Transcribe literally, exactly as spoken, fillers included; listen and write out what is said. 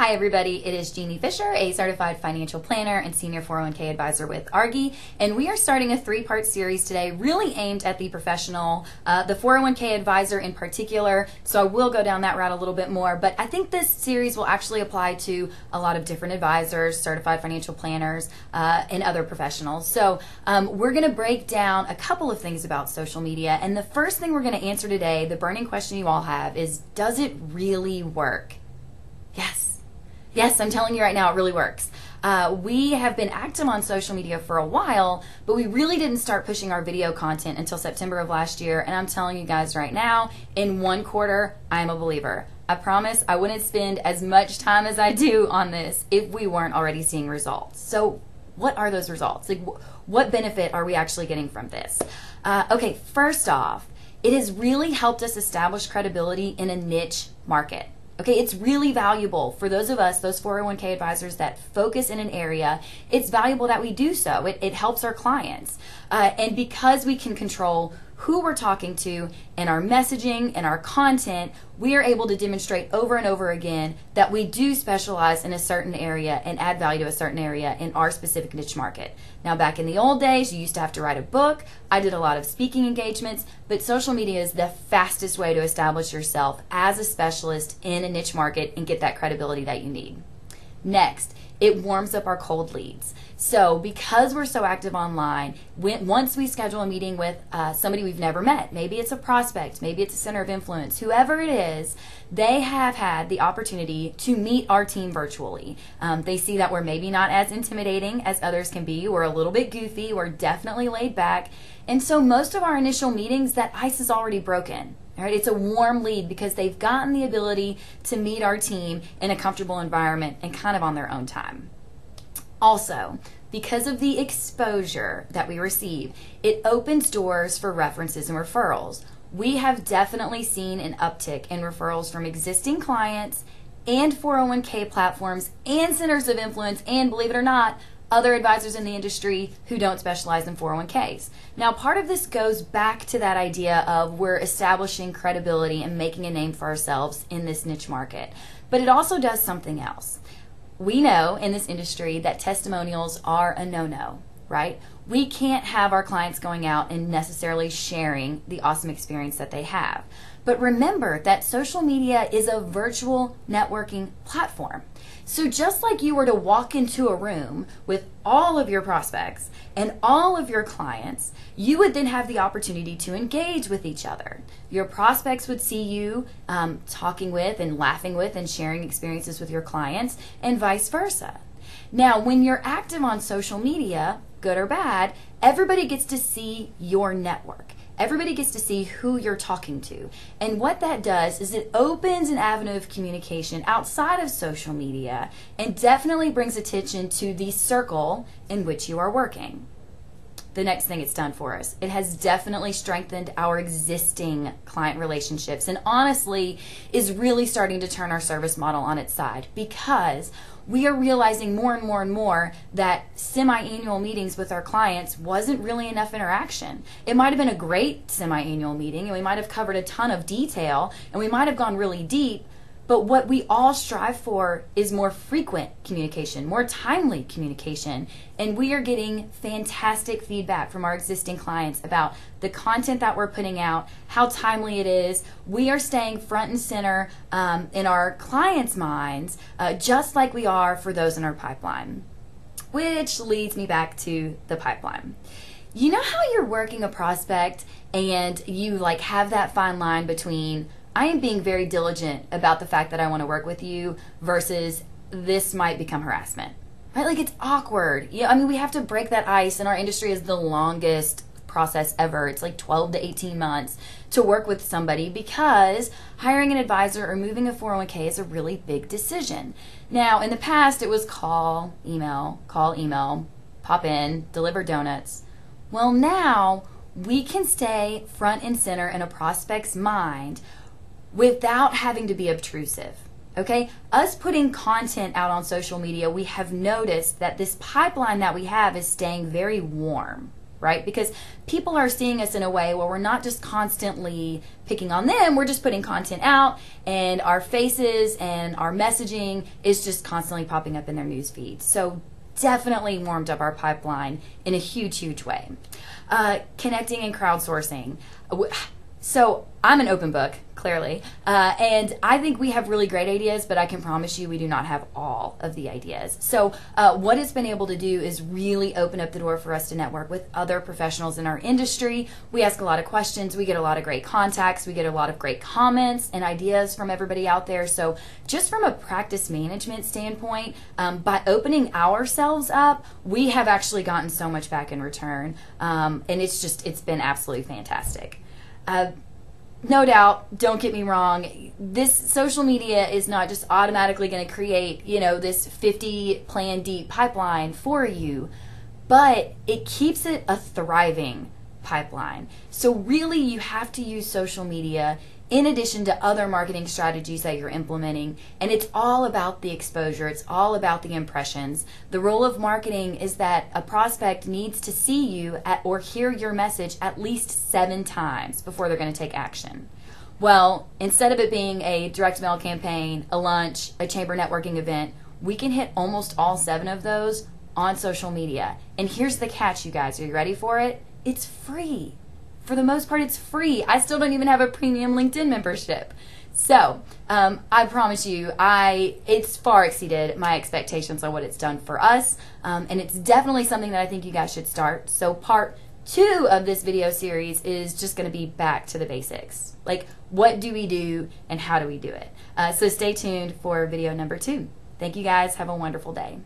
Hi everybody, it is Jeannie Fisher, a Certified Financial Planner and Senior four oh one K Advisor with A R G I, and we are starting a three-part series today really aimed at the professional, uh, the four oh one K Advisor in particular, so I will go down that route a little bit more, but I think this series will actually apply to a lot of different advisors, Certified Financial Planners, uh, and other professionals. So um, we're going to break down a couple of things about social media, and the first thing we're going to answer today, the burning question you all have, is does it really work? Yes. Yes, I'm telling you right now, it really works. Uh, we have been active on social media for a while, but we really didn't start pushing our video content until September of last year, and I'm telling you guys right now, in one quarter, I'm a believer. I promise I wouldn't spend as much time as I do on this if we weren't already seeing results. So what are those results? Like, what benefit are we actually getting from this? Uh, okay, first off, it has really helped us establish credibility in a niche market. Okay, it's really valuable for those of us, those four oh one K advisors that focus in an area, it's valuable that we do so. It, it helps our clients. Uh, and because we can control who we're talking to and our messaging and our content, we are able to demonstrate over and over again that we do specialize in a certain area and add value to a certain area in our specific niche market. Now, back in the old days, you used to have to write a book. I did a lot of speaking engagements, but social media is the fastest way to establish yourself as a specialist in a niche market and get that credibility that you need. Next, it warms up our cold leads. So because we're so active online, when, once we schedule a meeting with uh, somebody we've never met, maybe it's a prospect, maybe it's a center of influence, whoever it is, they have had the opportunity to meet our team virtually. Um, they see that we're maybe not as intimidating as others can be, we're a little bit goofy, we're definitely laid back, and so most of our initial meetings, that ice is already broken. Right? It's a warm lead because they've gotten the ability to meet our team in a comfortable environment and kind of on their own time. Also, because of the exposure that we receive, it opens doors for references and referrals. We have definitely seen an uptick in referrals from existing clients and four oh one K platforms and centers of influence and, believe it or not, other advisors in the industry who don't specialize in four oh one Ks. Now, part of this goes back to that idea of we're establishing credibility and making a name for ourselves in this niche market, but it also does something else. We know in this industry that testimonials are a no-no, right? We can't have our clients going out and necessarily sharing the awesome experience that they have. But remember that social media is a virtual networking platform. So just like you were to walk into a room with all of your prospects and all of your clients, you would then have the opportunity to engage with each other. Your prospects would see you um, talking with and laughing with and sharing experiences with your clients and vice versa. Now, when you're active on social media, good or bad, everybody gets to see your network. Everybody gets to see who you're talking to. And what that does is it opens an avenue of communication outside of social media and definitely brings attention to the circle in which you are working. The next thing it's done for us, it has definitely strengthened our existing client relationships and honestly is really starting to turn our service model on its side because we are realizing more and more and more that semi-annual meetings with our clients wasn't really enough interaction. It might have been a great semi-annual meeting and we might have covered a ton of detail and we might have gone really deep, but what we all strive for is more frequent communication, more timely communication, and we are getting fantastic feedback from our existing clients about the content that we're putting out, how timely it is. We are staying front and center um, in our clients' minds, uh, just like we are for those in our pipeline, which leads me back to the pipeline. You know how you're working a prospect and you like have that fine line between I am being very diligent about the fact that I want to work with you versus this might become harassment, right? Like it's awkward. Yeah, I mean, we have to break that ice and our industry is the longest process ever. It's like twelve to eighteen months to work with somebody because hiring an advisor or moving a four oh one K is a really big decision. Now, in the past, it was call, email, call, email, pop in, deliver donuts. Well, now we can stay front and center in a prospect's mind without having to be obtrusive, okay? Us putting content out on social media, we have noticed that this pipeline that we have is staying very warm, right? Because people are seeing us in a way where we're not just constantly picking on them, we're just putting content out, and our faces and our messaging is just constantly popping up in their news feeds. So definitely warmed up our pipeline in a huge, huge way. Uh, connecting and crowdsourcing. So I'm an open book, clearly, uh, and I think we have really great ideas, but I can promise you we do not have all of the ideas. So uh, what it's been able to do is really open up the door for us to network with other professionals in our industry. We ask a lot of questions, we get a lot of great contacts, we get a lot of great comments and ideas from everybody out there. So just from a practice management standpoint, um, by opening ourselves up, we have actually gotten so much back in return, um, and it's just, it's been absolutely fantastic. Uh, no doubt, don't get me wrong, this social media is not just automatically going to create, you know, this fifty plan deep pipeline for you, but it keeps it a thriving pipeline. So really you have to use social media in addition to other marketing strategies that you're implementing, and it's all about the exposure, it's all about the impressions. The role of marketing is that a prospect needs to see you at or hear your message at least seven times before they're going to take action. Well, instead of it being a direct mail campaign, a lunch, a chamber networking event, we can hit almost all seven of those on social media. And here's the catch, you guys, are you ready for it? It's free. For the most part, it's free. I still don't even have a premium LinkedIn membership. So um, I promise you, I it's far exceeded my expectations on what it's done for us, um, and it's definitely something that I think you guys should start. So part two of this video series is just going to be back to the basics. Like, what do we do and how do we do it? Uh, so stay tuned for video number two. Thank you guys. Have a wonderful day.